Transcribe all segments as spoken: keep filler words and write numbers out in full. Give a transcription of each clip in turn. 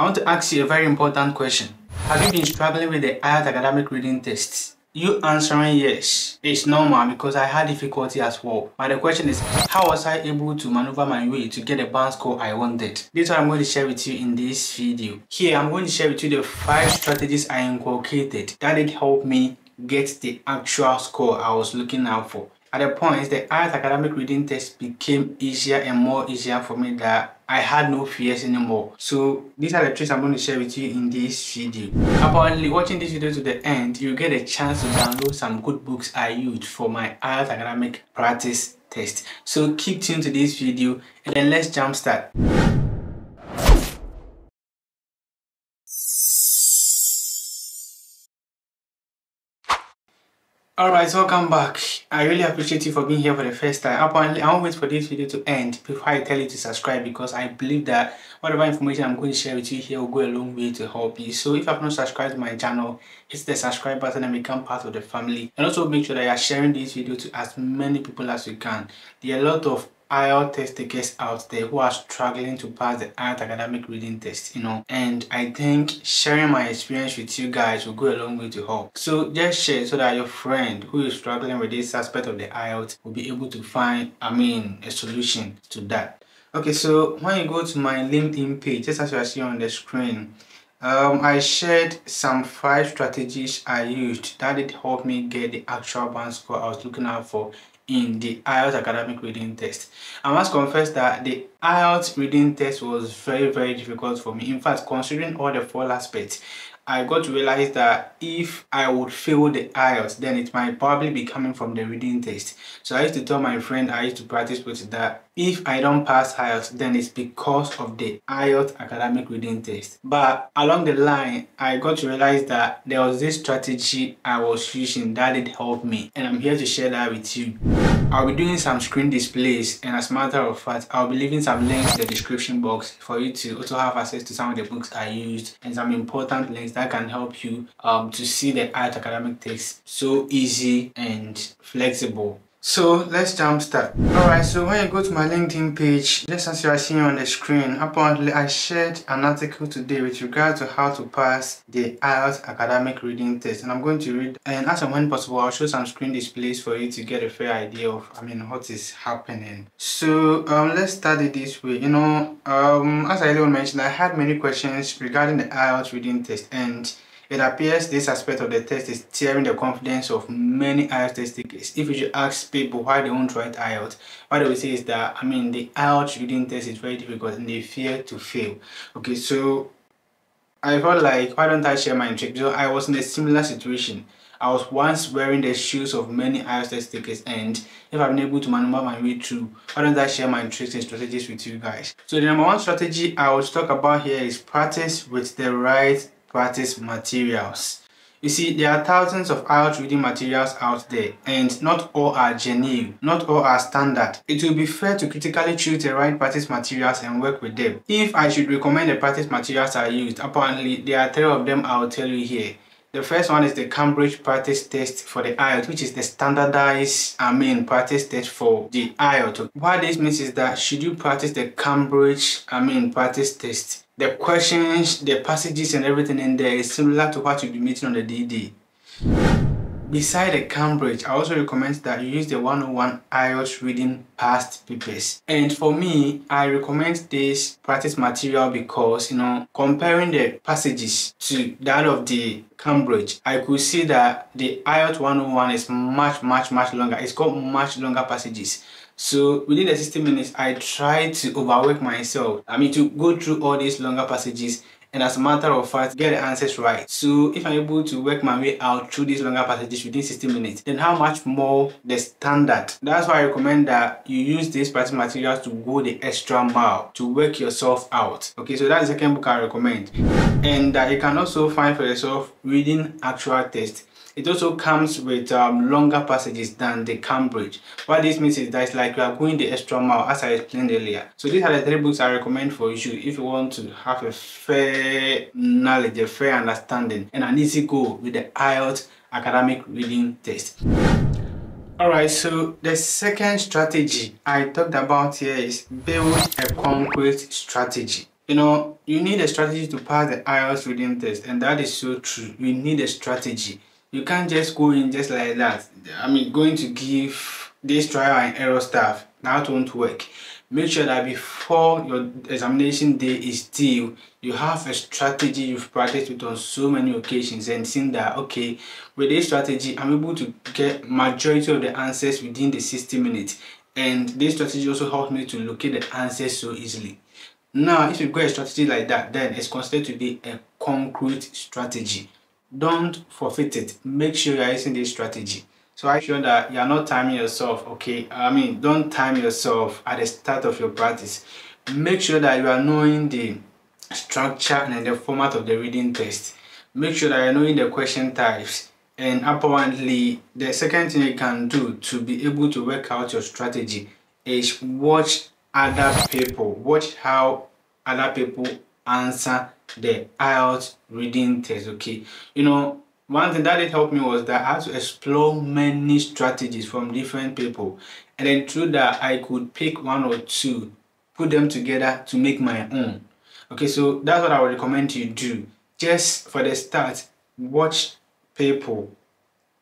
I want to ask you a very important question. Have you been struggling with the I E L T S academic reading test? You answering yes is normal because I had difficulty as well. But the question is, how was I able to maneuver my way to get the band score I wanted? This is what I'm going to share with you in this video. Here, I'm going to share with you the five strategies I inculcated that did help me get the actual score I was looking out for. At the point, the I E L T S academic reading test became easier and more easier for me that I had no fears anymore. So these are the tricks I'm going to share with you in this video. Apparently, watching this video to the end, you get a chance to download some good books I used for my I E L T S academic practice test. So keep tuned to this video and then let's jumpstart. Alright, welcome back. I really appreciate you for being here for the first time. Apparently, I won't wait for this video to end before I tell you to subscribe because I believe that whatever information I'm going to share with you here will go a long way to help you. So if you have not subscribed to my channel, hit the subscribe button and become part of the family. And also make sure that you are sharing this video to as many people as you can. There are a lot of I E L T S test takers out there who are struggling to pass the I E L T S academic reading test, you know, and I think sharing my experience with you guys will go a long way to help. So just share so that your friend who is struggling with this aspect of the I E L T S will be able to find, I mean, a solution to that. Okay, so when you go to my LinkedIn page, just as you are seeing on the screen, um, I shared some five strategies I used that did help me get the actual band score I was looking out for in the I E L T S academic reading test. I must confess that the I E L T S reading test was very very difficult for me. In fact, considering all the four aspects, I got to realize that if I would fail the I E L T S, then it might probably be coming from the reading test. So I used to tell my friend I used to practice with that if I don't pass I E L T S, then it's because of the I E L T S academic reading test. But along the line, I got to realize that there was this strategy I was using that did help me, and I'm here to share that with you. I'll be doing some screen displays, and as a matter of fact, I'll be leaving some links in the description box for you to also have access to some of the books I used and some important links that can help you um, to see the I E L T S academic test so easy and flexible. So let's jump start. Alright, so when you go to my LinkedIn page, just as you are seeing on the screen, apparently I shared an article today with regard to how to pass the I E L T S academic reading test, and I'm going to read, and as and when possible I'll show some screen displays for you to get a fair idea of, I mean, what is happening. So um, let's start it this way. You know, um, as I already mentioned, I had many questions regarding the I E L T S reading test, and it appears this aspect of the test is tearing the confidence of many I E L T S test takers. If you should ask people why they won't write I E L T S, what they will say is that, I mean, the I E L T S reading test is very difficult and they fear to fail. Okay, so I felt like, why don't I share my trick? So I was in a similar situation. I was once wearing the shoes of many I E L T S test takers, and if I've been able to maneuver my way through, why don't I share my tricks and strategies with you guys? So the number one strategy I will talk about here is practice with the right practice materials. You see, there are thousands of I E L T S reading materials out there, and not all are genuine, not all are standard. It will be fair to critically choose the right practice materials and work with them. If I should recommend the practice materials I used, apparently there are three of them I will tell you here. The first one is the Cambridge Practice Test for the I E L T S, which is the standardized, I mean, practice test for the I E L T S. What this means is that should you practice the Cambridge, I mean, practice test, the questions, the passages and everything in there is similar to what you'll be meeting on the D D. Beside the Cambridge, I also recommend that you use the one oh one I E L T S reading past papers. And for me, I recommend this practice material because, you know, comparing the passages to that of the Cambridge, I could see that the I E L T S one oh one is much, much, much longer. It's got much longer passages. So within the sixty minutes, I tried to overwork myself. I mean, to go through all these longer passages and as a matter of fact, get the answers right. So if I'm able to work my way out through these longer passages within sixty minutes, then how much more the standard? That's why I recommend that you use these practice materials to go the extra mile, to work yourself out. Okay, so that's the second book I recommend. And that you can also find for yourself reading actual text. It also comes with um, longer passages than the Cambridge. What this means is that it's like you are going the extra mile, as I explained earlier. So these are the three books I recommend for you if you want to have a fair knowledge, a fair understanding, and an easy go with the I E L T S academic reading test. Alright, so the second strategy I talked about here is build a concrete strategy. You know, you need a strategy to pass the I E L T S reading test, and that is so true. You need a strategy. You can't just go in just like that. I mean, going to give this trial and error stuff, that won't work. Make sure that before your examination day is due, you have a strategy you've practiced it on so many occasions and seen that, okay, with this strategy, I'm able to get majority of the answers within the sixty minutes. And this strategy also helps me to locate the answers so easily. Now, if you go a strategy like that, then it's considered to be a concrete strategy. Don't forfeit it. Make sure you are using this strategy. So I sure that you are not timing yourself, okay? I mean, don't time yourself at the start of your practice. Make sure that you are knowing the structure and the format of the reading test. Make sure that you are knowing the question types. And apparently, the second thing you can do to be able to work out your strategy is watch other people. Watch how other people answer the I E L T S reading test, okay? You know, one thing that did help me was that I had to explore many strategies from different people, and then through that I could pick one or two, put them together to make my own. Okay, so that's what I would recommend you do. Just for the start, watch people,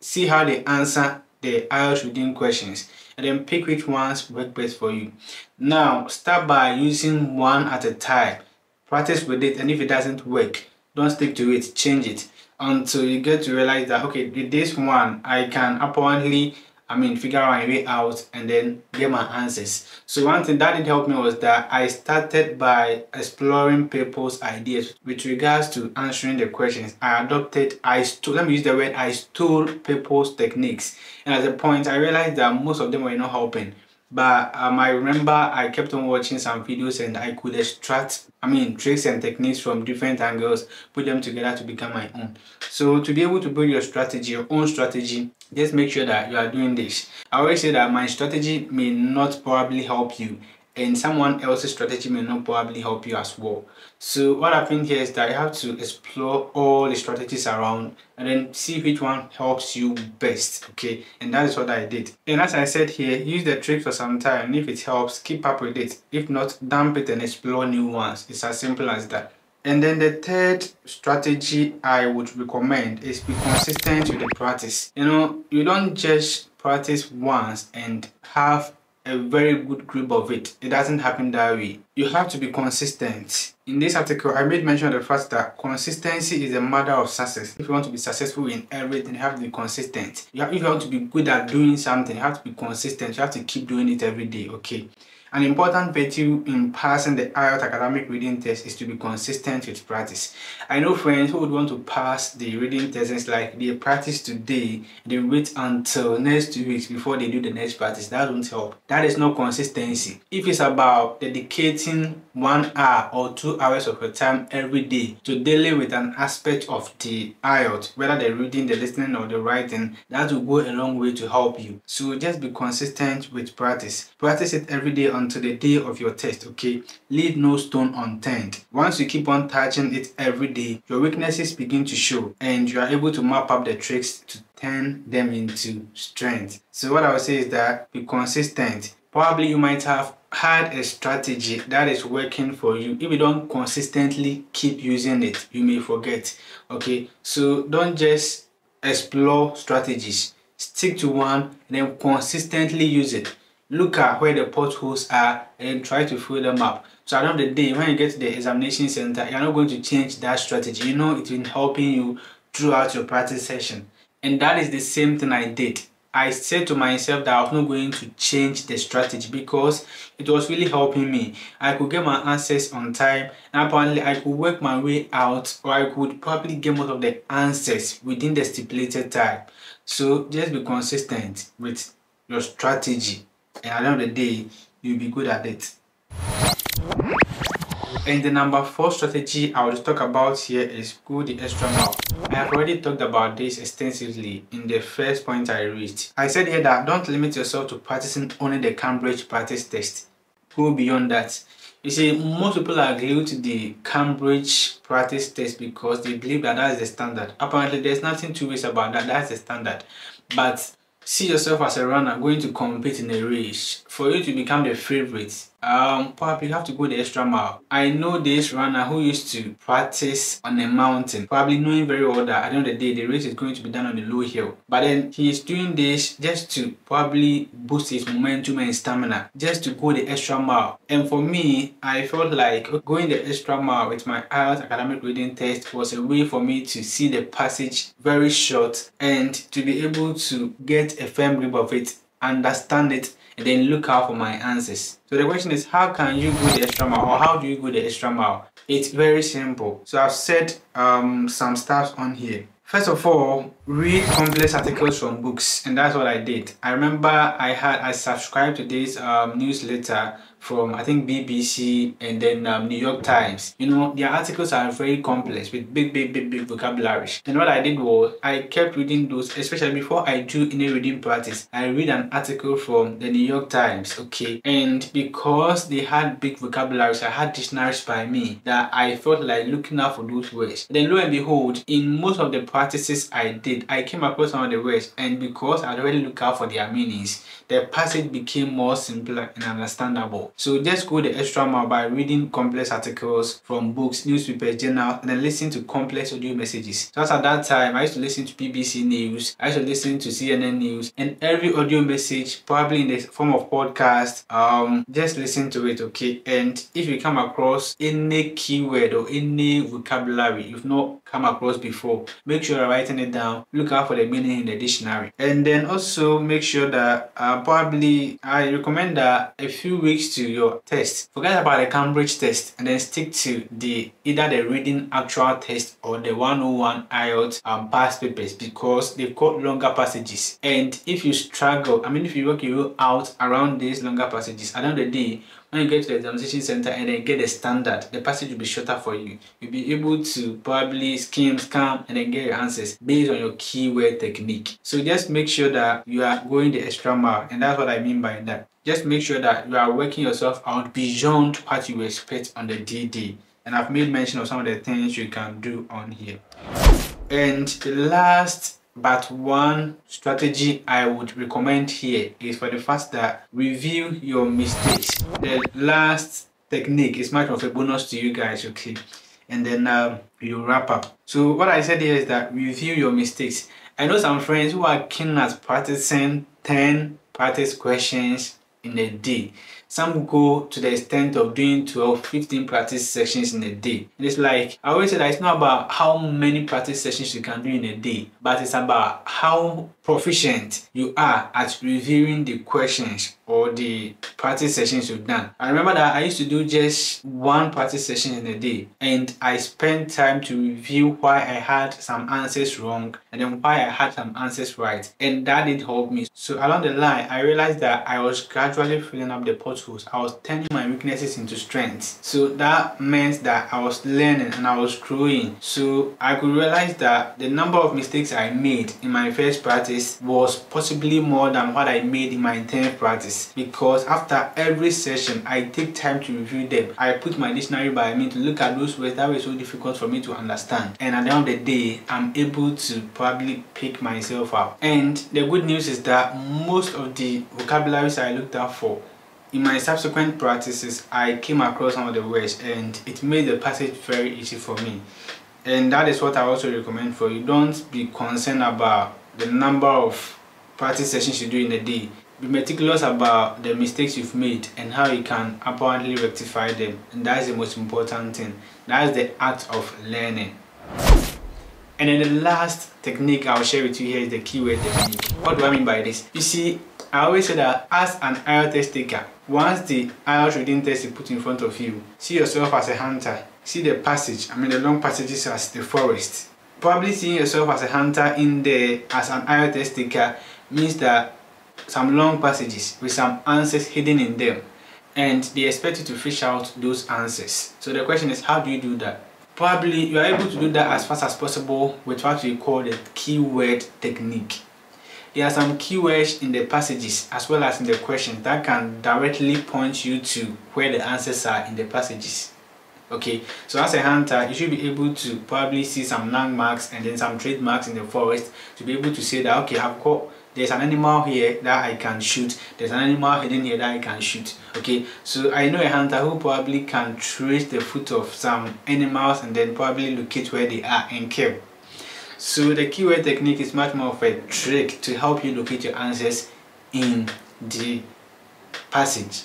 see how they answer the I E L T S reading questions, and then pick which ones work best for you. Now, start by using one at a time. Practice with it, and if it doesn't work, don't stick to it, change it until you get to realize that, okay, with this one, I can apparently, I mean, figure my way out and then get my answers. So one thing that did help me was that I started by exploring people's ideas with regards to answering the questions. I adopted, I stole, let me use the word, I stole people's techniques. And at the point, I realized that most of them were not helping. But um, I remember I kept on watching some videos and I could extract, I mean, tricks and techniques from different angles, put them together to become my own. So to be able to build your strategy, your own strategy, just make sure that you are doing this. I always say that my strategy may not probably help you, and someone else's strategy may not probably help you as well. So what happened here is that you have to explore all the strategies around and then see which one helps you best, okay? And that is what I did. And as I said here, use the trick for some time. If it helps, keep up with it. If not, dump it and explore new ones. It's as simple as that. And then the third strategy I would recommend is be consistent with the practice. You know, you don't just practice once and have a very good grip of it. It doesn't happen that way. You have to be consistent. In this article, I made mention of the fact that consistency is a matter of success. If you want to be successful in everything, you have to be consistent. You have, if you want to be good at doing something, you have to be consistent. You have to keep doing it every day, okay? An important virtue in passing the I E L T S academic reading test is to be consistent with practice. I know friends who would want to pass the reading test, it's like they practice today, they wait until next two weeks before they do the next practice. That won't help. That is no consistency. If it's about dedicating one hour or two hours of your time every day to dealing with an aspect of the I E L T S, whether the reading, the listening or the writing, that will go a long way to help you. So just be consistent with practice. Practice it every day on to the day of your test, okay? Leave no stone unturned. Once you keep on touching it every day, your weaknesses begin to show and you are able to map up the tricks to turn them into strength. So what I would say is that be consistent. Probably you might have had a strategy that is working for you. If you don't consistently keep using it, you may forget, okay? So don't just explore strategies. Stick to one and then consistently use it. Look at where the potholes are and try to fill them up. So at the end of the day, when you get to the examination center, you're not going to change that strategy. You know it's been helping you throughout your practice session. And that is the same thing I did. I said to myself that I was not going to change the strategy because it was really helping me. I could get my answers on time, and apparently I could work my way out, or I could probably get most of the answers within the stipulated time. So just be consistent with your strategy. And at the end of the day, you'll be good at it. And the number four strategy I will talk about here is go the extra mile. I have already talked about this extensively in the first point I reached. I said here that don't limit yourself to practicing only the Cambridge practice test. Go beyond that. You see, most people are glued to the Cambridge practice test because they believe that that is the standard. Apparently, there's nothing too ways about that. That's the standard. But See yourself as a runner going to compete in a race. For you to become the favorite, um, probably you have to go the extra mile. I know this runner who used to practice on a mountain, probably knowing very well that at the end of the day, the race is going to be done on a low hill. But then he is doing this just to probably boost his momentum and stamina, just to go the extra mile. And for me, I felt like going the extra mile with my IELTS academic reading test was a way for me to see the passage very short and to be able to get a firm grip of it, understand it, and then look out for my answers. So the question is, how can you go the extra mile, or how do you go the extra mile? It's very simple. So I've said um, some stuff on here. First of all, read complex articles from books, and that's what I did. I remember I had I subscribed to this um, newsletter from, I think, B B C and then um, New York Times. You know, their articles are very complex with big, big, big, big vocabulary. And what I did was I kept reading those, especially before I do any reading practice. I read an article from the New York Times, okay? And because they had big vocabularies, I had dictionaries by me that I felt like looking out for those words. Then lo and behold, in most of the practices I did, I came across some of the words, and because I already looked out for their meanings, the passage became more simpler and understandable. So just go the extra mile by reading complex articles from books, newspapers, journals, and then listen to complex audio messages. So at that time, I used to listen to B B C News, I used to listen to C N N News, and every audio message, probably in the form of podcast, um, just listen to it, okay? And if you come across any keyword or any vocabulary you've not come across before, make sure you're writing it down, look out for the meaning in the dictionary. And then also make sure that uh, probably I recommend that a few weeks to your test, forget about the Cambridge test and then stick to the either the reading actual test or the one oh one IELTS um, past papers, because they've got longer passages. And if you struggle, I mean, if you work your way out around these longer passages, at the end of the day, when you get to the examination center and then get a standard, the passage will be shorter for you. You'll be able to probably skim, scan, and then get your answers based on your keyword technique. So just make sure that you are going the extra mile, and that's what I mean by that. Just make sure that you are working yourself out beyond what you expect on the D D. And I've made mention of some of the things you can do on here. And the last but one strategy I would recommend here is for the fact that review your mistakes. The last technique is much of a bonus to you guys, okay? And then um, you wrap up. So what I said here is that review your mistakes. I know some friends who are keen at practicing ten practice questions in a day. Some go to the extent of doing twelve, fifteen practice sessions in a day. And it's like, I always say that it's not about how many practice sessions you can do in a day, but it's about how proficient you are at reviewing the questions or the practice sessions you've done. I remember that I used to do just one practice session in a day, and I spent time to review why I had some answers wrong and then why I had some answers right. And that did help me. So along the line, I realized that I was gradually filling up the potholes. I was turning my weaknesses into strengths. So that meant that I was learning and I was growing. So I could realize that the number of mistakes I made in my first practice was possibly more than what I made in my tenth practice, because after every session I take time to review them. I put my dictionary by me to look at those words that were so difficult for me to understand, and at the end of the day I'm able to probably pick myself up. And the good news is that most of the vocabularies I looked out for in my subsequent practices, I came across some of the words, and it made the passage very easy for me. And that is what I also recommend for you. Don't be concerned about the number of practice sessions you do in a day. Be meticulous about the mistakes you've made and how you can apparently rectify them. And that's the most important thing. That's the art of learning. And then the last technique I'll share with you here is the keyword technique. What do I mean by this? You see, I always say that as an IELTS test taker, once the IELTS reading test is put in front of you, see yourself as a hunter. See the passage, I mean the long passages as the forest. Probably seeing yourself as a hunter in there as an IELTS test taker means that some long passages with some answers hidden in them, and they expect you to fish out those answers. So the question is, how do you do that? Probably you are able to do that as fast as possible with what we call the keyword technique. There are some keywords in the passages as well as in the questions that can directly point you to where the answers are in the passages. Okay, so as a hunter, you should be able to probably see some landmarks and then some trademarks in the forest to be able to say that, okay, I've got There's an animal here that I can shoot. There's an animal hidden here that I can shoot. Okay, so I know a hunter who probably can trace the foot of some animals and then probably locate where they are and kill. So the keyword technique is much more of a trick to help you locate your answers in the passage.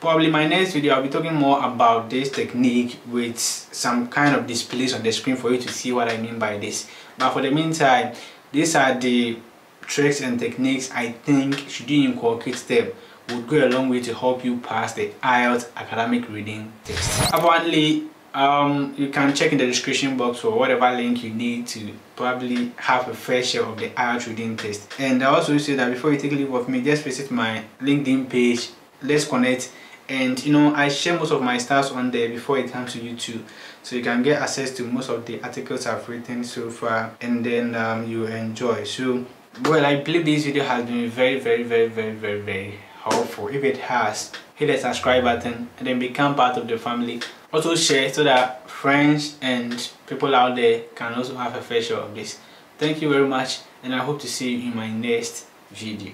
Probably my next video I'll be talking more about this technique with some kind of displays on the screen for you to see what I mean by this. But for the meantime, these are the tricks and techniques I think should you incorporate them would go a long way to help you pass the I E L T S academic reading test. Apparently, um, you can check in the description box for whatever link you need to probably have a fair share of the I E L T S reading test. And I also say that before you take leave of me, just visit my LinkedIn page, Let's Connect, and you know I share most of my stars on there before it comes to YouTube, so you can get access to most of the articles I've written so far, and then um, you enjoy. So well, I believe this video has been very very very very very very helpful. If it has, hit the subscribe button and then become part of the family. Also share so that friends and people out there can also have a fair share of this. Thank you very much, and I hope to see you in my next video.